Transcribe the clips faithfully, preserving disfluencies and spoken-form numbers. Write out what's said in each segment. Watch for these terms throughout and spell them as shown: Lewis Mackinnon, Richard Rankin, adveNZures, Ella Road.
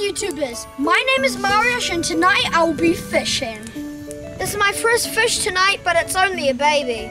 YouTubers, my name is Mariusz and tonight I will be fishing. This is my first fish tonight, but it's only a baby.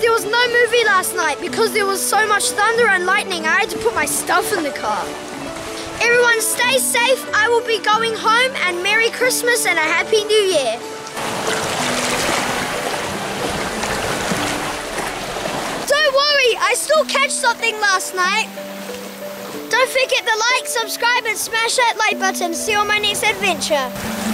There was no movie last night because there was so much thunder and lightning. I had to put my stuff in the car. Everyone stay safe. I will be going home, and Merry Christmas and a Happy New Year. Don't worry, I still catch something last night. Don't forget to like, subscribe and smash that like button. See you on my next adventure.